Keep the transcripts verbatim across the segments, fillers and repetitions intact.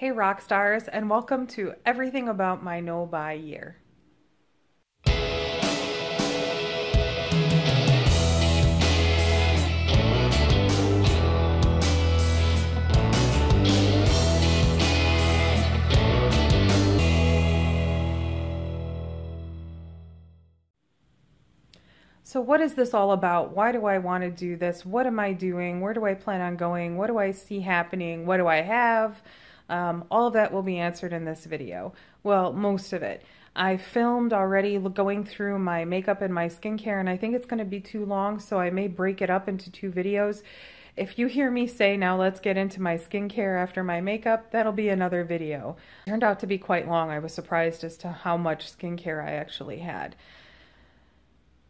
Hey rock stars, and welcome to everything about my no buy year. So what is this all about? Why do I want to do this? What am I doing? Where do I plan on going? What do I see happening? What do I have? Um, all of that will be answered in this video. Well, most of it. I filmed already going through my makeup and my skincare, and I think it's going to be too long, so I may break it up into two videos. If you hear me say, now let's get into my skincare after my makeup, that'll be another video. It turned out to be quite long. I was surprised as to how much skincare I actually had.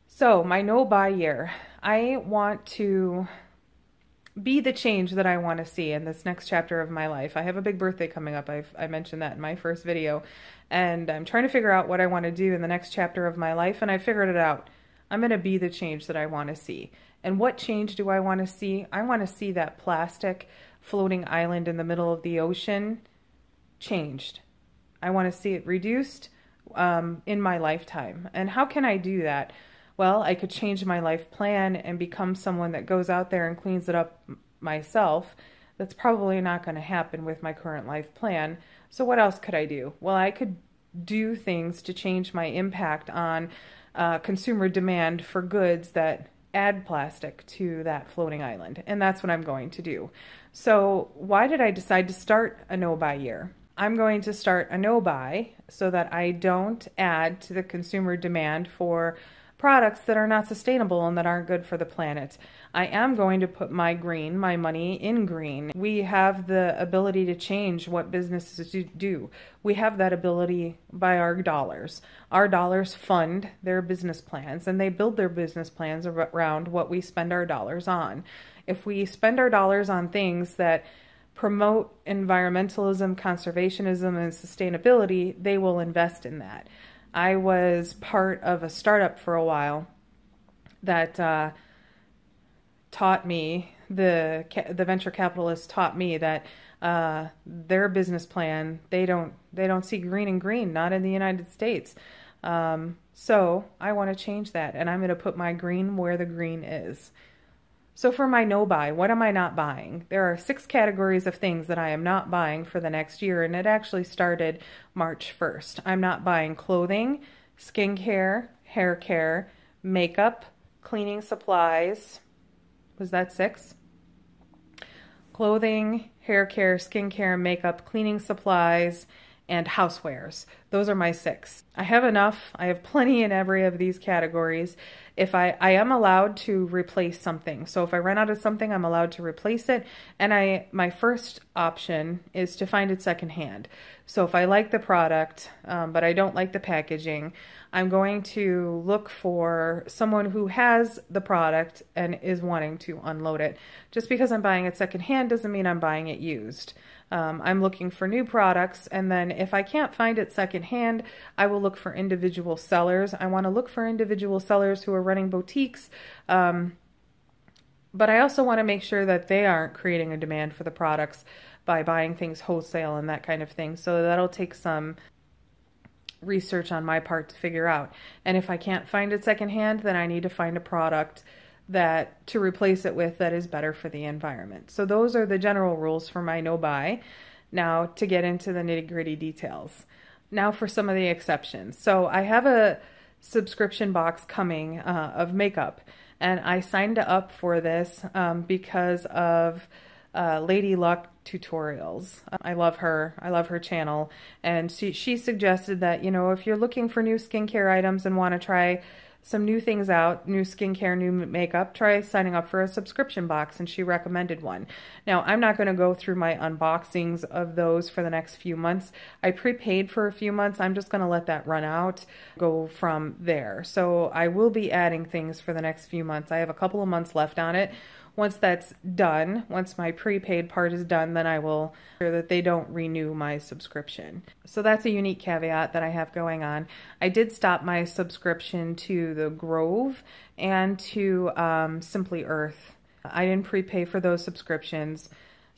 So, my no buy year. I want to be the change that I want to see in this next chapter of my life. I have a big birthday coming up. I've, I mentioned that in my first video. And I'm trying to figure out what I want to do in the next chapter of my life. And I figured it out. I'm going to be the change that I want to see. And what change do I want to see? I want to see that plastic floating island in the middle of the ocean changed. I want to see it reduced um, in my lifetime. And how can I do that? Well, I could change my life plan and become someone that goes out there and cleans it up myself. That's probably not going to happen with my current life plan. So what else could I do? Well, I could do things to change my impact on uh, consumer demand for goods that add plastic to that floating island. And that's what I'm going to do. So why did I decide to start a no-buy year? I'm going to start a no-buy so that I don't add to the consumer demand for products that are not sustainable and that aren't good for the planet. I am going to put my green, my money in green. We have the ability to change what businesses do. We have that ability by our dollars. Our dollars fund their business plans, and they build their business plans around what we spend our dollars on. If we spend our dollars on things that promote environmentalism, conservationism, and sustainability, they will invest in that. I was part of a startup for a while that uh, taught me, the, the venture capitalists taught me that uh, their business plan, they don't, they don't see green and green, not in the United States. Um, so I want to change that, and I'm going to put my green where the green is. So for my no buy, what am I not buying? There are six categories of things that I am not buying for the next year, and it actually started March first. I'm not buying clothing, skincare, hair care, makeup, cleaning supplies. Was that six? Clothing, hair care, skincare, makeup, cleaning supplies, and housewares. Those are my six. I have enough. I have plenty in every of these categories. If I, I am allowed to replace something. So if I run out of something, I'm allowed to replace it. And I, my first option is to find it secondhand. So if I like the product, um, but I don't like the packaging, I'm going to look for someone who has the product and is wanting to unload it. Just because I'm buying it secondhand doesn't mean I'm buying it used. Um, I'm looking for new products, and then if I can't find it secondhand, I will look for individual sellers. I want to look for individual sellers who are running boutiques, um, but I also want to make sure that they aren't creating a demand for the products by buying things wholesale and that kind of thing. So that'll take some research on my part to figure out. And if I can't find it secondhand, then I need to find a product that to replace it with that is better for the environment. So those are the general rules for my no buy. Now to get into the nitty gritty details. Now for some of the exceptions. So I have a subscription box coming uh, of makeup, and I signed up for this um, because of uh, Lady Luck tutorials. I love her. I love her channel. And she, she suggested that, you know, if you're looking for new skincare items and want to try some new things out, new skincare, new makeup, try signing up for a subscription box, and she recommended one. Now, I'm not going to go through my unboxings of those for the next few months. I prepaid for a few months. I'm just going to let that run out, go from there. So I will be adding things for the next few months. I have a couple of months left on it. Once that's done, once my prepaid part is done, then I will make sure that they don't renew my subscription. So that's a unique caveat that I have going on. I did stop my subscription to the Grove and to um, Simply Earth. I didn't prepay for those subscriptions,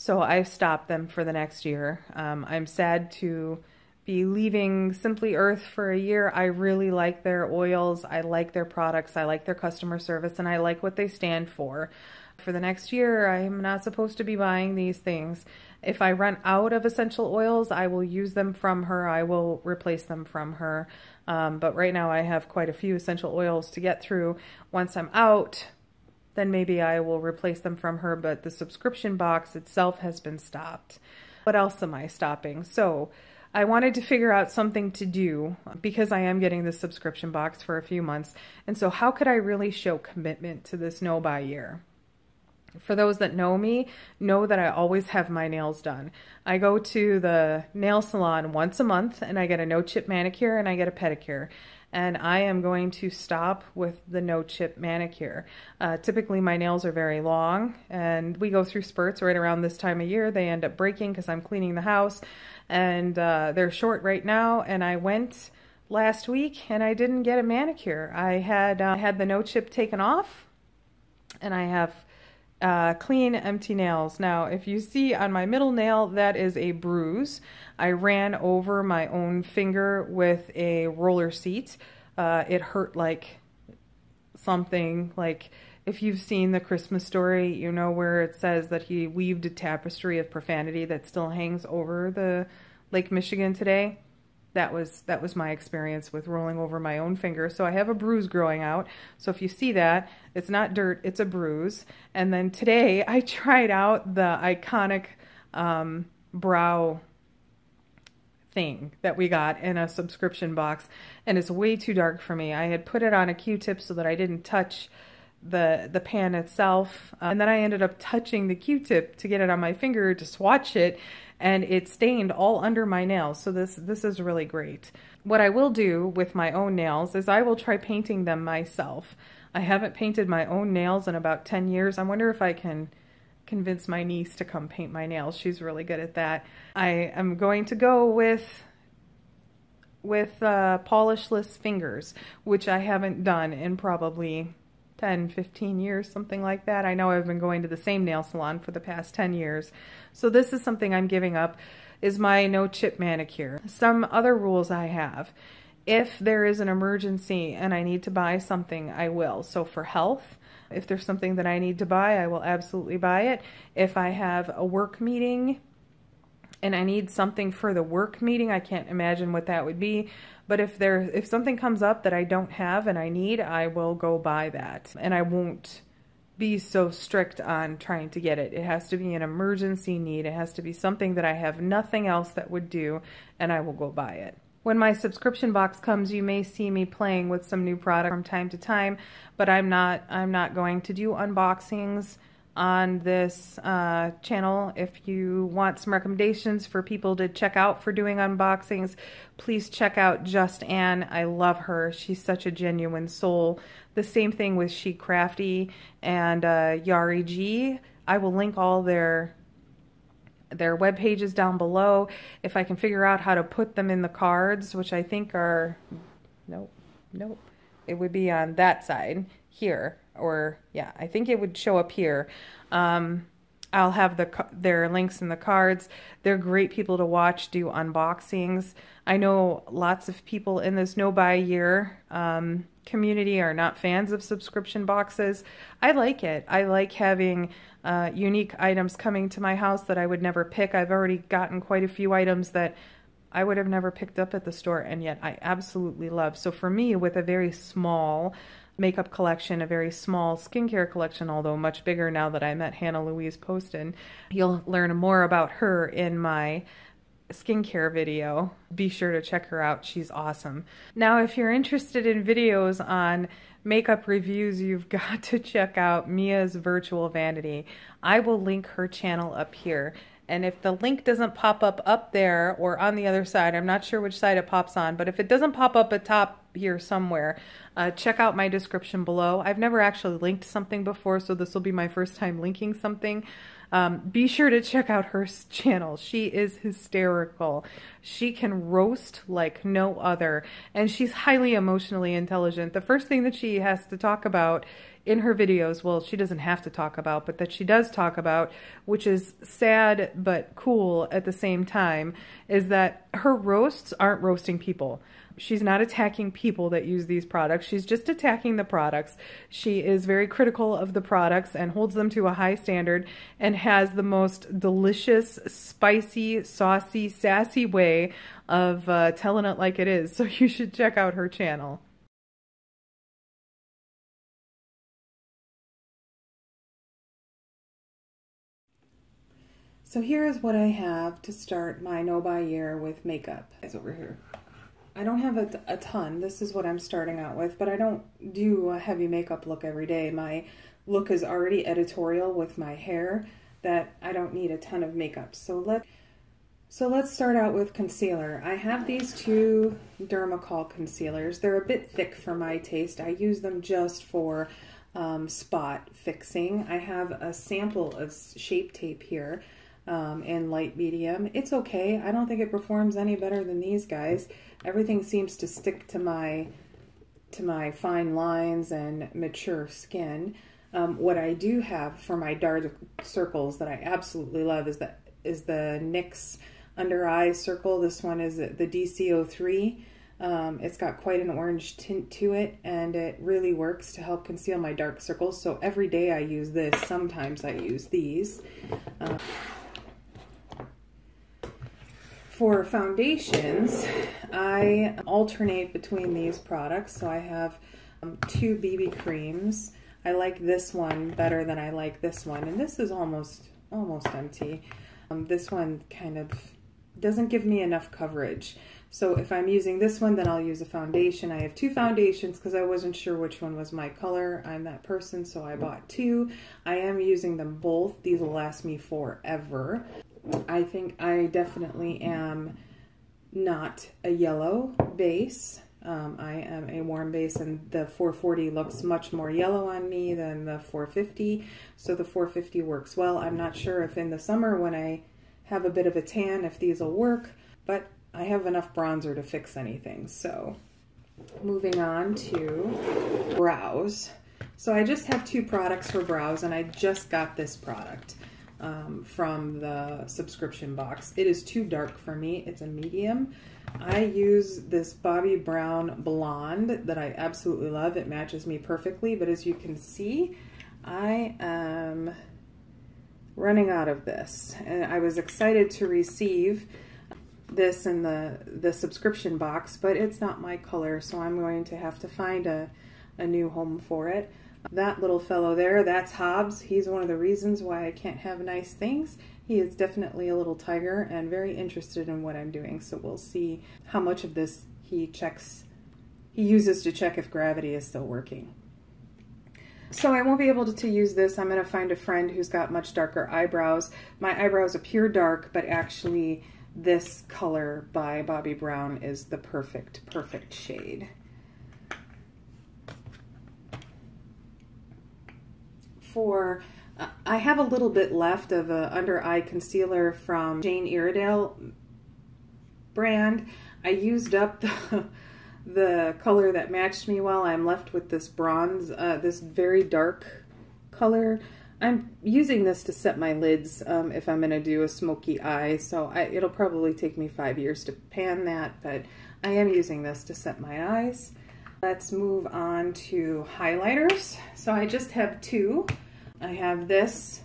So I've stopped them for the next year. Um, I'm sad to be leaving Simply Earth for a year. I really like their oils. I like their products. I like their customer service, and I like what they stand for. For the next year, I'm not supposed to be buying these things. If I run out of essential oils, I will use them from her. I will replace them from her. Um, but right now I have quite a few essential oils to get through. Once I'm out, then maybe I will replace them from her, but the subscription box itself has been stopped. What else am I stopping? So I wanted to figure out something to do because I am getting this subscription box for a few months. And so how could I really show commitment to this no-buy year? For those that know me, know that I always have my nails done. I go to the nail salon once a month and I get a no-chip manicure and I get a pedicure. And I am going to stop with the no-chip manicure. Uh, typically my nails are very long and we go through spurts right around this time of year. They end up breaking because I'm cleaning the house, and uh, they're short right now. And I went last week and I didn't get a manicure. I had, uh, had the no-chip taken off and I have Uh, clean, empty nails. Now, if you see on my middle nail, that is a bruise. I ran over my own finger with a roller seat. Uh, it hurt like something. Like if you've seen The Christmas Story, you know where it says that he weaved a tapestry of profanity that still hangs over the Lake Michigan today. That was, that was my experience with rolling over my own finger. So I have a bruise growing out. So if you see that, it's not dirt, it's a bruise. And then today I tried out the iconic um, brow thing that we got in a subscription box. And it's way too dark for me. I had put it on a Q-tip so that I didn't touch the, the pan itself. Uh, and then I ended up touching the Q-tip to get it on my finger to swatch it. And it stained all under my nails. So this, this is really great. What I will do with my own nails is I will try painting them myself. I haven't painted my own nails in about ten years. I wonder if I can convince my niece to come paint my nails. She's really good at that. I am going to go with, with uh, polishless fingers, which I haven't done in probably ten, fifteen years, something like that. I know I've been going to the same nail salon for the past ten years. So this is something I'm giving up, is my no-chip manicure. Some other rules I have. If there is an emergency and I need to buy something, I will. So for health, if there's something that I need to buy, I will absolutely buy it. If I have a work meeting and I need something for the work meeting, I can't imagine what that would be. But if there, if something comes up that I don't have and I need, I will go buy that. And I won't be so strict on trying to get it. It has to be an emergency need. It has to be something that I have nothing else that would do, and I will go buy it. When my subscription box comes, you may see me playing with some new product from time to time, but I'm not, I'm not going to do unboxings on this uh, channel. If you want some recommendations for people to check out for doing unboxings, please check out Just_Anne. I love her. She's such a genuine soul. The same thing with SheCrafty and uh, Yari G. I will link all their their web pages down below. If I can figure out how to put them in the cards, which I think are, nope, nope. It would be on that side here. Or yeah, I think it would show up here. Um, I'll have the their links in the cards. They're great people to watch do unboxings. I know lots of people in this no-buy year um, community are not fans of subscription boxes. I like it. I like having uh, unique items coming to my house that I would never pick. I've already gotten quite a few items that I would have never picked up at the store, and yet I absolutely love. So for me, with a very small makeup collection, a very small skincare collection, although much bigger now that I met Hannah Louise Poston. You'll learn more about her in my skincare video. Be sure to check her out. She's awesome. Now, if you're interested in videos on makeup reviews, you've got to check out Mia's Virtual Vanity. I will link her channel up here. And if the link doesn't pop up up there or on the other side, I'm not sure which side it pops on, but if it doesn't pop up at top here somewhere, uh, check out my description below. I've never actually linked something before, so this will be my first time linking something. Um, be sure to check out her channel. She is hysterical. She can roast like no other, and she's highly emotionally intelligent. The first thing that she has to talk about in her videos, well, she doesn't have to talk about, but that she does talk about, which is sad but cool at the same time, is that her roasts aren't roasting people. She's not attacking people that use these products. She's just attacking the products. She is very critical of the products and holds them to a high standard, and has the most delicious, spicy, saucy, sassy way of uh, telling it like it is. So you should check out her channel. So here is what I have to start my no buy year with makeup. It's over here. I don't have a, a ton. This is what I'm starting out with, but I don't do a heavy makeup look every day. My look is already editorial with my hair, that I don't need a ton of makeup. So, let, so let's start out with concealer. I have these two Dermacol concealers. They're a bit thick for my taste. I use them just for um, spot fixing. I have a sample of Shape Tape here um, in light medium. It's okay. I don't think it performs any better than these guys. Everything seems to stick to my to my fine lines and mature skin. Um, what I do have for my dark circles that I absolutely love is the, is the N Y X under eye circle. This one is the D C oh three. Um, it's got quite an orange tint to it, and it really works to help conceal my dark circles. So every day I use this. Sometimes I use these. Um, For foundations, I alternate between these products. So I have um, two B B creams. I like this one better than I like this one. And this is almost, almost empty. Um, this one kind of doesn't give me enough coverage. So if I'm using this one, then I'll use a foundation. I have two foundations because I wasn't sure which one was my color. I'm that person, so I bought two. I am using them both. These will last me forever. I think I definitely am not a yellow base. Um, I am a warm base, and the four forty looks much more yellow on me than the four fifty. So the four fifty works well. I'm not sure if in the summer when I have a bit of a tan, if these will work, but I have enough bronzer to fix anything. So moving on to brows. So I just have two products for brows, and I just got this product. Um, from the subscription box. It is too dark for me. It's a medium. I use this Bobbi Brown Blonde that I absolutely love. It matches me perfectly, but as you can see, I am running out of this. And I was excited to receive this in the, the subscription box, but it's not my color, so I'm going to have to find a, a new home for it. That little fellow there, that's Hobbs. He's one of the reasons why I can't have nice things. He is definitely a little tiger and very interested in what I'm doing. So we'll see how much of this he checks, he uses to check if gravity is still working. So I won't be able to, to use this. I'm going to find a friend who's got much darker eyebrows. My eyebrows appear dark, but actually this color by Bobbi Brown is the perfect, perfect shade. For, uh, I have a little bit left of a under eye concealer from Jane Iredale brand. I used up the, the color that matched me well. I'm left with this bronze, uh, this very dark color. I'm using this to set my lids um, if I'm going to do a smoky eye. So I, it'll probably take me five years to pan that, but I am using this to set my eyes. Let's move on to highlighters. So I just have two. I have this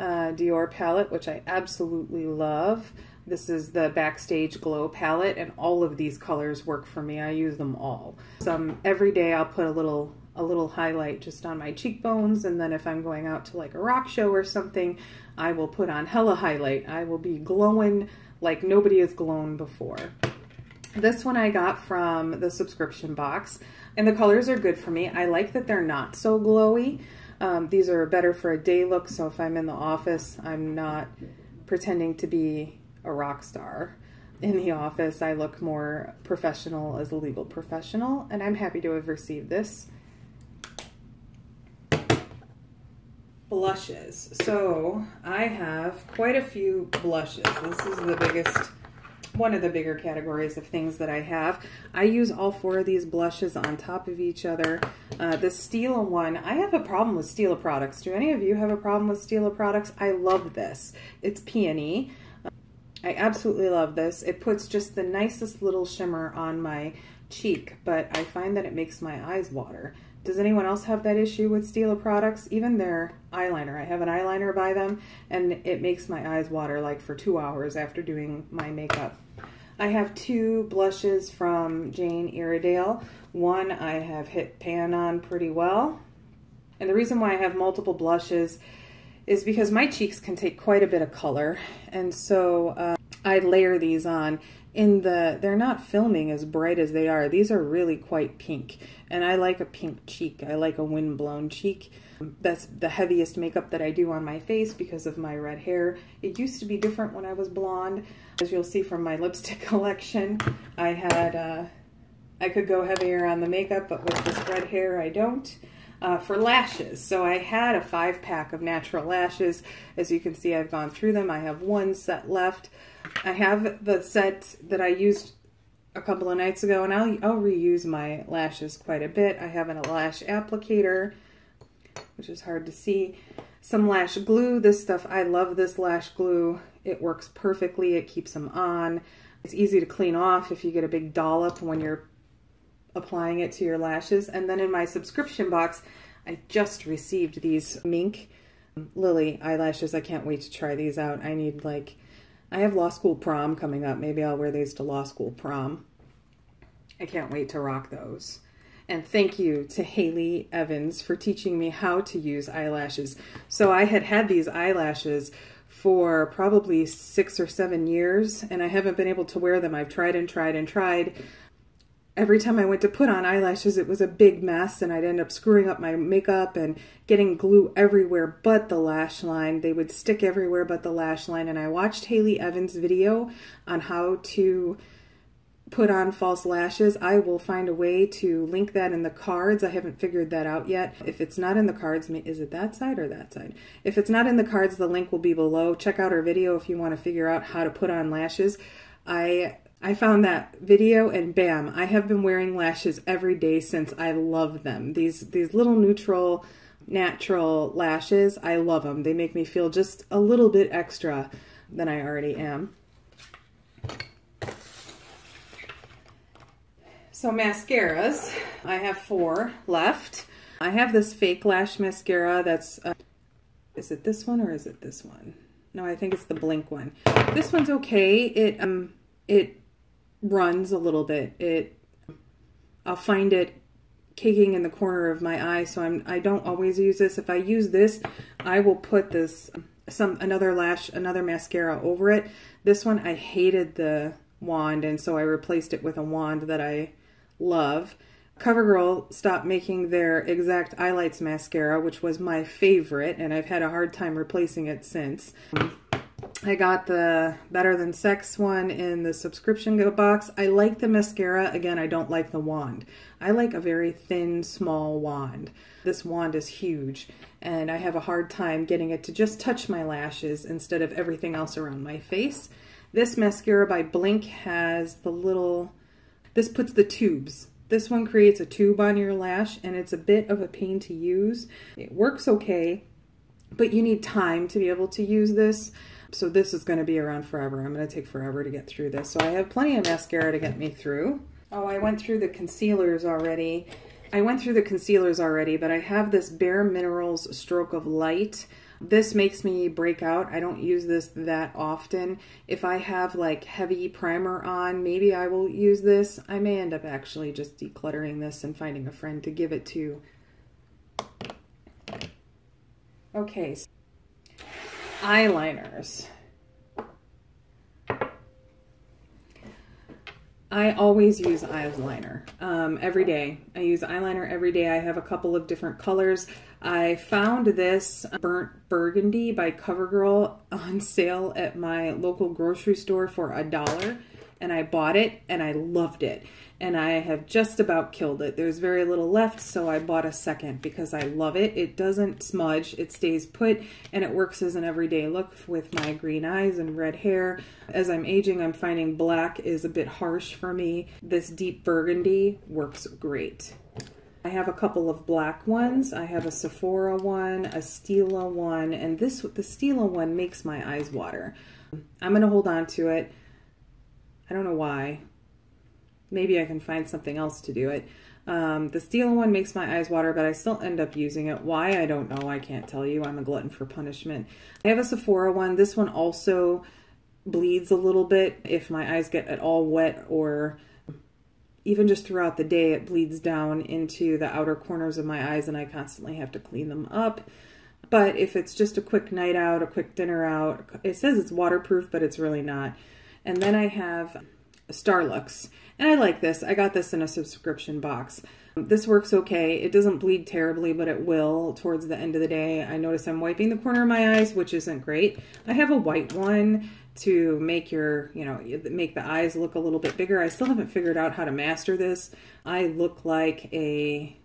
uh, Dior palette, which I absolutely love. This is the Backstage Glow palette, and all of these colors work for me. I use them all. Some every day I'll put a little a little highlight just on my cheekbones, and then if I'm going out to like a rock show or something, I will put on hella highlight. I will be glowing like nobody has glown before. This one I got from the subscription box, and the colors are good for me. I like that they're not so glowy. Um, these are better for a day look, so if I'm in the office, I'm not pretending to be a rock star in the office. I look more professional as a legal professional, and I'm happy to have received this. Blushes. So I have quite a few blushes. This is the biggest one of the bigger categories of things that I have. I use all four of these blushes on top of each other. Uh, the Stila one, I have a problem with Stila products. Do any of you have a problem with Stila products? I love this. It's peony. I absolutely love this. It puts just the nicest little shimmer on my cheek, but I find that it makes my eyes water. Does anyone else have that issue with Stila products? Even their eyeliner. I have an eyeliner by them, and it makes my eyes water like for two hours after doing my makeup. I have two blushes from Jane Iredale. One I have hit pan on pretty well. And the reason why I have multiple blushes is because my cheeks can take quite a bit of color, and so uh, I layer these on. In the, they're not filming as bright as they are. These are really quite pink, and I like a pink cheek. I like a windblown cheek. That's the heaviest makeup that I do on my face because of my red hair. It used to be different when I was blonde. As you'll see from my lipstick collection, I had, uh, I could go heavier on the makeup, but with this red hair, I don't. Uh, for lashes. So I had a five pack of natural lashes. As you can see, I've gone through them. I have one set left. I have the set that I used a couple of nights ago, and I'll, I'll reuse my lashes quite a bit. I have a lash applicator, which is hard to see. Some lash glue. This stuff, I love this lash glue. It works perfectly. It keeps them on. It's easy to clean off if you get a big dollop when you're applying it to your lashes. And then in my subscription box, I just received these mink lily eyelashes. I can't wait to try these out. I need like, I have law school prom coming up. Maybe I'll wear these to law school prom. I can't wait to rock those. And thank you to Hailey Evans for teaching me how to use eyelashes. So I had had these eyelashes for probably six or seven years, and I haven't been able to wear them. I've tried and tried and tried. Every time I went to put on eyelashes, it was a big mess, and I'd end up screwing up my makeup and getting glue everywhere but the lash line. They would stick everywhere but the lash line, and I watched Hailey Evans' video on how to put on false lashes. I will find a way to link that in the cards. I haven't figured that out yet. If it's not in the cards, is it that side or that side? If it's not in the cards, the link will be below. Check out our video if you want to figure out how to put on lashes. I... I found that video, and bam, I have been wearing lashes every day since. I love them. These these little neutral, natural lashes, I love them. They make me feel just a little bit extra than I already am. So mascaras, I have four left. I have this fake lash mascara that's, uh, is it this one or is it this one? No, I think it's the Blink one. This one's okay. It, um, it runs a little bit. It, I'll find it caking in the corner of my eye, so I'm, I don't always use this. If I use this, I will put this, some, another lash, another mascara over it. This one, I hated the wand, and so I replaced it with a wand that I love. CoverGirl stopped making their exact Eyelights mascara, which was my favorite, and I've had a hard time replacing it since. I got the Better Than Sex one in the subscription box. I like the mascara. Again, I don't like the wand. I like a very thin, small wand. This wand is huge, and I have a hard time getting it to just touch my lashes instead of everything else around my face. This mascara by Blink has the little... This puts the tubes. This one creates a tube on your lash, and it's a bit of a pain to use. It works okay, but you need time to be able to use this. So this is going to be around forever. I'm going to take forever to get through this. So I have plenty of mascara to get me through. Oh, I went through the concealers already. I went through the concealers already, but I have this Bare Minerals Stroke of Light. This makes me break out. I don't use this that often. If I have like heavy primer on, maybe I will use this. I may end up actually just decluttering this and finding a friend to give it to. Okay. So eyeliners. I always use eyeliner um, every day. I use eyeliner every day. I have a couple of different colors. I found this Burnt Burgundy by CoverGirl on sale at my local grocery store for a dollar. and I bought it and I loved it. And I have just about killed it. There's very little left, so I bought a second because I love it. It doesn't smudge, it stays put, and it works as an everyday look with my green eyes and red hair. As I'm aging, I'm finding black is a bit harsh for me. This deep burgundy works great. I have a couple of black ones. I have a Sephora one, a Stila one, and this the Stila one makes my eyes water. I'm gonna hold on to it. I don't know why. Maybe I can find something else to do it. Um, the Stila one makes my eyes water, but I still end up using it. Why? I don't know. I can't tell you. I'm a glutton for punishment. I have a Sephora one. This one also bleeds a little bit. If my eyes get at all wet or even just throughout the day, it bleeds down into the outer corners of my eyes and I constantly have to clean them up. But if it's just a quick night out, a quick dinner out, it says it's waterproof, but it's really not. And then I have Starlux. And I like this. I got this in a subscription box. This works okay. It doesn't bleed terribly, but it will towards the end of the day. I notice I'm wiping the corner of my eyes, which isn't great. I have a white one to make your, you know, make the eyes look a little bit bigger. I still haven't figured out how to master this. I look like a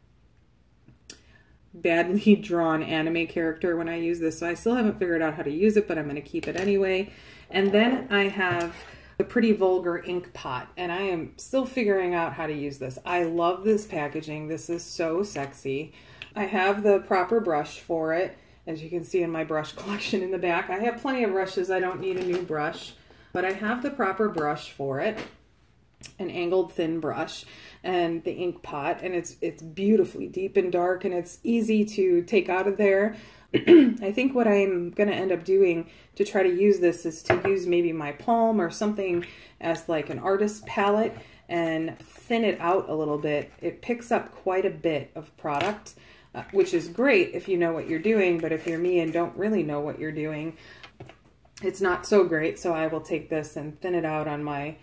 badly drawn anime character when I use this, so I still haven't figured out how to use it, but I'm going to keep it anyway. And then I have the Pretty Vulgar Ink Pot, and I am still figuring out how to use this. I love this packaging. This is so sexy. I have the proper brush for it, as you can see in my brush collection in the back. I have plenty of brushes. I don't need a new brush, but I have the proper brush for it, an angled thin brush, and the ink pot, and it's it's beautifully deep and dark, and it's easy to take out of there. I think what I'm going to end up doing to try to use this is to use maybe my palm or something as like an artist palette and thin it out a little bit. It picks up quite a bit of product, uh, which is great if you know what you're doing, but if you're me and don't really know what you're doing, it's not so great. So I will take this and thin it out on my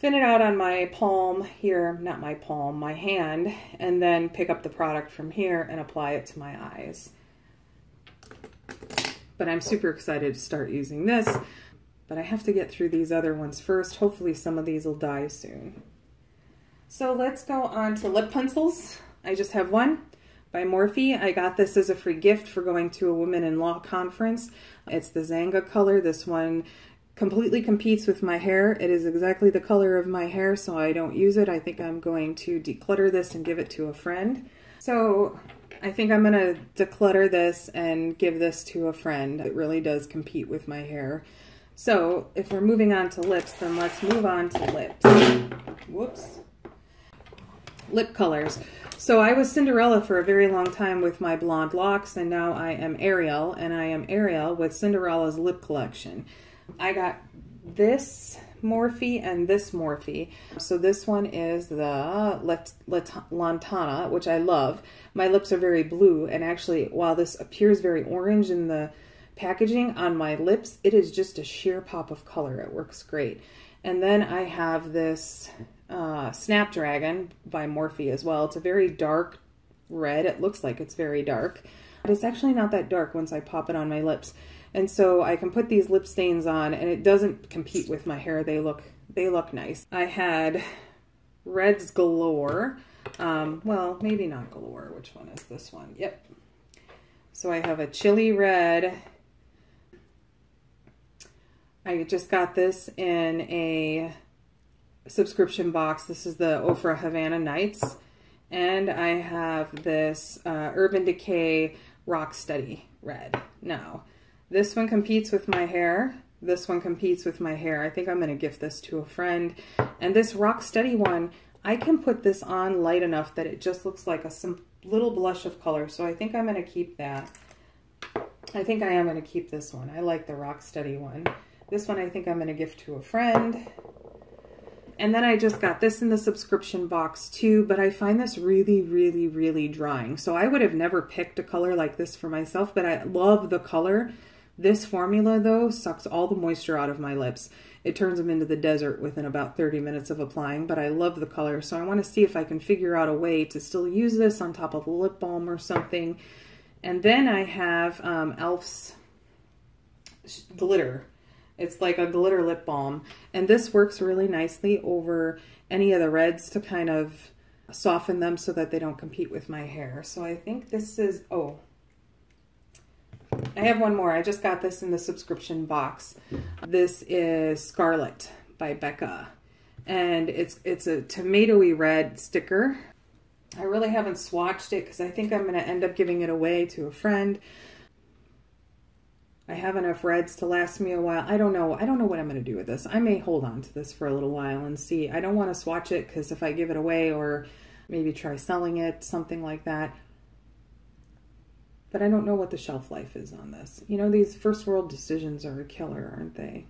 thin it out on my palm here, not my palm, my hand, and then pick up the product from here and apply it to my eyes. But I'm super excited to start using this, but I have to get through these other ones first. Hopefully some of these will die soon. So let's go on to lip pencils. I just have one by Morphe. I got this as a free gift for going to a Women in Law conference. It's the Zanga color. This one completely competes with my hair. It is exactly the color of my hair, so I don't use it. I think I'm going to declutter this and give it to a friend. So I think I'm going to declutter this and give this to a friend. It really does compete with my hair. So if we're moving on to lips, then let's move on to lips. Whoops. Lip colors. So I was Cinderella for a very long time with my blonde locks, and now I am Ariel, and I am Ariel with Cinderella's lip collection. I got this Morphe and this Morphe. So this one is the Let Let Lantana, which I love. My lips are very blue, and actually while this appears very orange in the packaging, on my lips it is just a sheer pop of color. It works great. And then I have this uh, Snapdragon by Morphe as well. It's a very dark red. It looks like it's very dark, but it's actually not that dark once I pop it on my lips. And so I can put these lip stains on and it doesn't compete with my hair. They look, they look nice. I had reds galore. Um, well, maybe not galore. Which one is this one? Yep. So I have a chili red. I just got this in a subscription box. This is the Ofra Havana Nights. And I have this uh, Urban Decay Rock Study red now. This one competes with my hair. This one competes with my hair. I think I'm going to gift this to a friend. And this Rock Steady one, I can put this on light enough that it just looks like a some little blush of color. So I think I'm going to keep that. I think I am going to keep this one. I like the Rock Steady one. This one I think I'm going to gift to a friend. And then I just got this in the subscription box too, but I find this really, really, really drying. So I would have never picked a color like this for myself, but I love the color. This formula, though, sucks all the moisture out of my lips. It turns them into the desert within about thirty minutes of applying, but I love the color, so I want to see if I can figure out a way to still use this on top of a lip balm or something. And then I have um, Elf's glitter. It's like a glitter lip balm. And this works really nicely over any of the reds to kind of soften them so that they don't compete with my hair. So I think this is, oh, I have one more. I just got this in the subscription box. This is Scarlet by Becca. And it's it's a tomatoey red sticker. I really haven't swatched it because I think I'm going to end up giving it away to a friend. I have enough reds to last me a while. I don't know. I don't know what I'm going to do with this. I may hold on to this for a little while and see. I don't want to swatch it because if I give it away or maybe try selling it, something like that. But I don't know what the shelf life is on this. You know, these first world decisions are a killer, aren't they?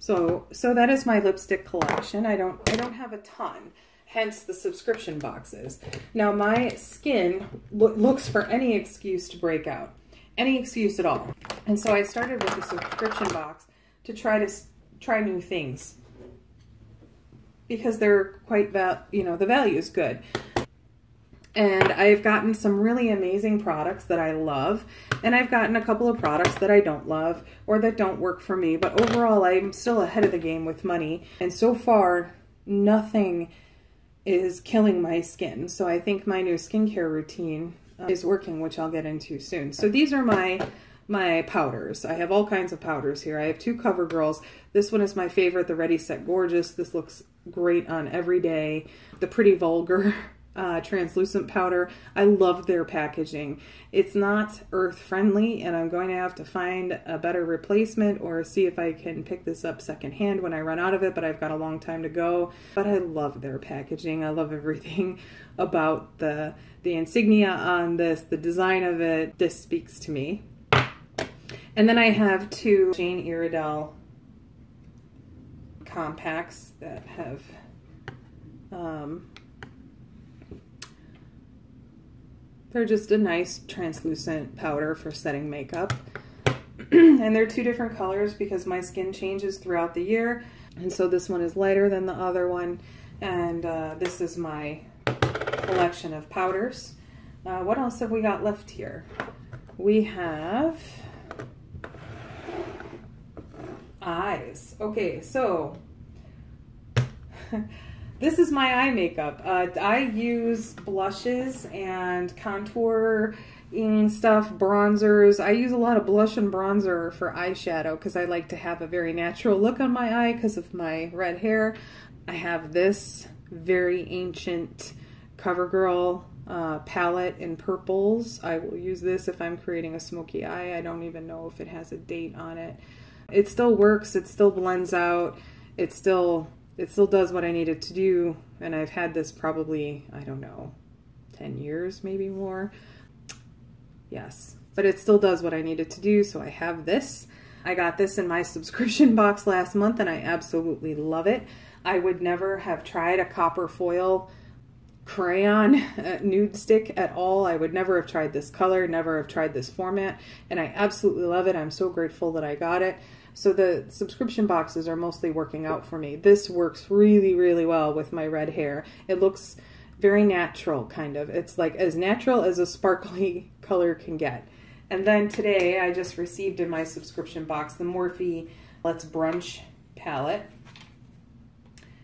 So, so that is my lipstick collection. I don't, I don't have a ton, hence the subscription boxes. Now my skin lo- looks for any excuse to break out, any excuse at all. And so I started with the subscription box to try to try new things because they're quite, val you know, the value is good. And I've gotten some really amazing products that I love, and I've gotten a couple of products that I don't love or that don't work for me. But overall, I'm still ahead of the game with money, and so far, nothing is killing my skin. So I think my new skincare routine uh, is working, which I'll get into soon. So these are my my powders. I have all kinds of powders here. I have two CoverGirls. This one is my favorite, the Ready Set Gorgeous. This looks great on every day. The Pretty Vulgar Uh, translucent powder. I love their packaging. It's not earth friendly, and I'm going to have to find a better replacement or see if I can pick this up secondhand when I run out of it, but I've got a long time to go. But I love their packaging. I love everything about the the insignia on this, the design of it. This speaks to me. And then I have two Jane Iredale compacts that have um, they're just a nice translucent powder for setting makeup. And they're two different colors because my skin changes throughout the year. And so this one is lighter than the other one. And uh, this is my collection of powders. Uh, what else have we got left here? We have eyes. Okay, so this is my eye makeup. Uh, I use blushes and contouring stuff, bronzers. I use a lot of blush and bronzer for eyeshadow because I like to have a very natural look on my eye because of my red hair. I have this very ancient CoverGirl uh, palette in purples. I will use this if I'm creating a smoky eye. I don't even know if it has a date on it. It still works. It still blends out. It still... It still does what I needed to do, and I've had this probably, I don't know, ten years, maybe more. Yes, but it still does what I needed to do, so I have this. I got this in my subscription box last month, and I absolutely love it. I would never have tried a copper foil crayon uh, nude stick at all. I would never have tried this color, never have tried this format, and I absolutely love it. I'm so grateful that I got it. So the subscription boxes are mostly working out for me. This works really, really well with my red hair. It looks very natural, kind of. It's like as natural as a sparkly color can get. And then today I just received in my subscription box the Morphe Let's Brunch palette.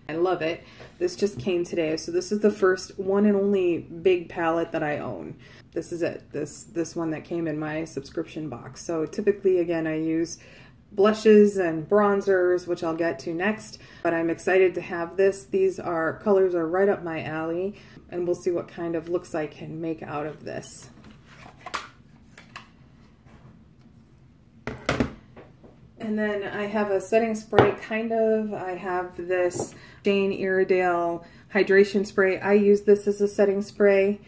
I love it. This just came today. So this is the first one and only big palette that I own. This is it. This, this one that came in my subscription box. So typically, again, I use blushes and bronzers, which I'll get to next, but I'm excited to have this. These are colors are right up my alley, and we'll see what kind of looks I can make out of this. And then I have a setting spray, kind of. I have this Jane Iredale hydration spray. I use this as a setting spray.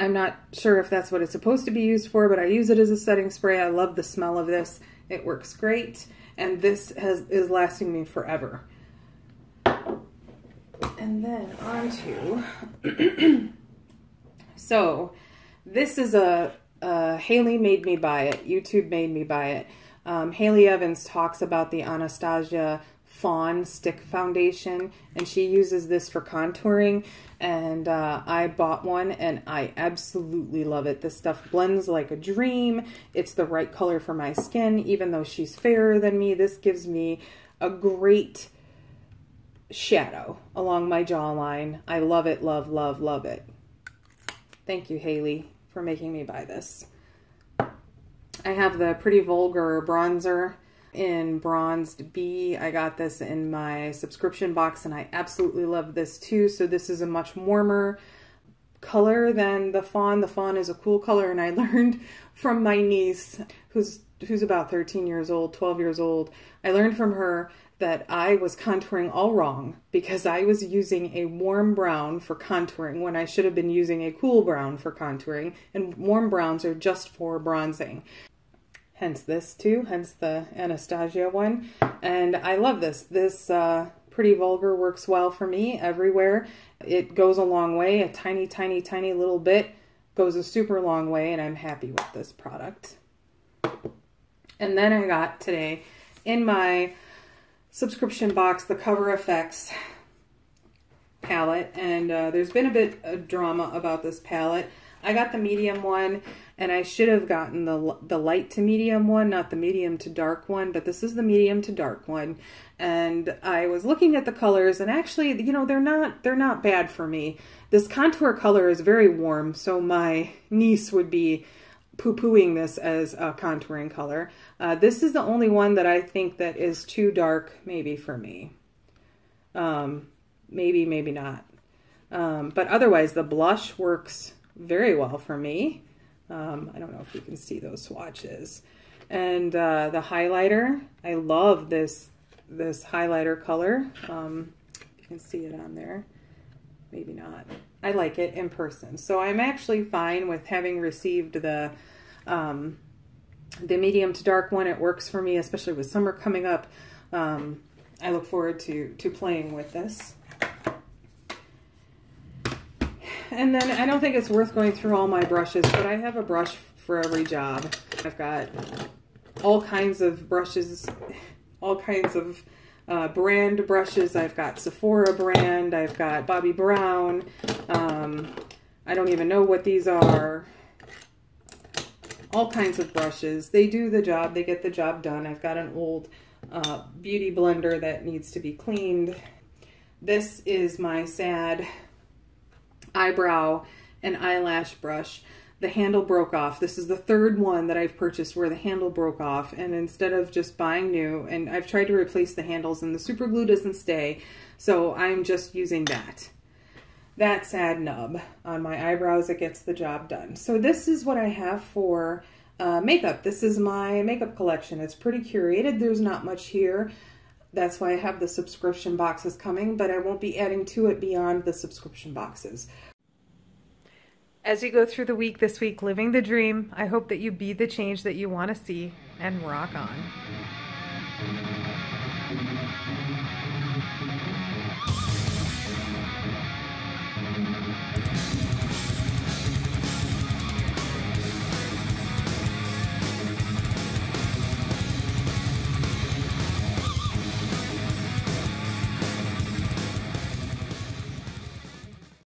I'm not sure if that's what it's supposed to be used for, but I use it as a setting spray. I love the smell of this. It works great, and this has, is lasting me forever. And then on to... So, this is a... Uh, Hailey made me buy it. YouTube made me buy it. Um, Hailey Evans talks about the Anastasia Fawn stick foundation, and she uses this for contouring, and uh, I bought one and I absolutely love it. This stuff blends like a dream. It's the right color for my skin. Even though she's fairer than me, this gives me a great shadow along my jawline. I love it, love, love, love it. Thank you, Hailey, for making me buy this. I have the Pretty Vulgar bronzer in Bronzed B. I got this in my subscription box and I absolutely love this too. So this is a much warmer color than the Fawn. The Fawn is a cool color, and I learned from my niece, who's who's about thirteen years old, twelve years old. I learned from her that I was contouring all wrong because I was using a warm brown for contouring when I should have been using a cool brown for contouring, and warm browns are just for bronzing. Hence this too, hence the Anastasia one. And I love this. This uh, Pretty Vulgar works well for me everywhere. It goes a long way. A tiny, tiny, tiny little bit goes a super long way, and I'm happy with this product. And then I got today in my subscription box the Cover Effects palette, and uh, there's been a bit of drama about this palette. I got the medium one, and I should have gotten the the light to medium one, not the medium to dark one, but this is the medium to dark one. And I was looking at the colors, and actually, you know, they're not they're not bad for me. This contour color is very warm, so my niece would be poo-pooing this as a contouring color. Uh, this is the only one that I think that is too dark, maybe, for me. Um, maybe, maybe not. Um, but otherwise, the blush works very well for me. Um, I don't know if you can see those swatches. And uh, the highlighter, I love this this highlighter color. Um, you can see it on there. Maybe not. I like it in person. So I'm actually fine with having received the um, the medium to dark one. It works for me, especially with summer coming up. Um, I look forward to, to playing with this. And then I don't think it's worth going through all my brushes, but I have a brush for every job. I've got all kinds of brushes, all kinds of uh, brand brushes. I've got Sephora brand. I've got Bobbi Brown. Um, I don't even know what these are. All kinds of brushes. They do the job. They get the job done. I've got an old uh, beauty blender that needs to be cleaned. This is my sad eyebrow and eyelash brush. The handle broke off. This is the third one that I've purchased where the handle broke off, and instead of just buying new, and I've tried to replace the handles, and the super glue doesn't stay, so I'm just using that. That sad nub on my eyebrows, it gets the job done. So this is what I have for uh, makeup. This is my makeup collection. It's pretty curated. There's not much here. That's why I have the subscription boxes coming, but I won't be adding to it beyond the subscription boxes. As you go through the week this week, living the dream, I hope that you be the change that you want to see, and rock on.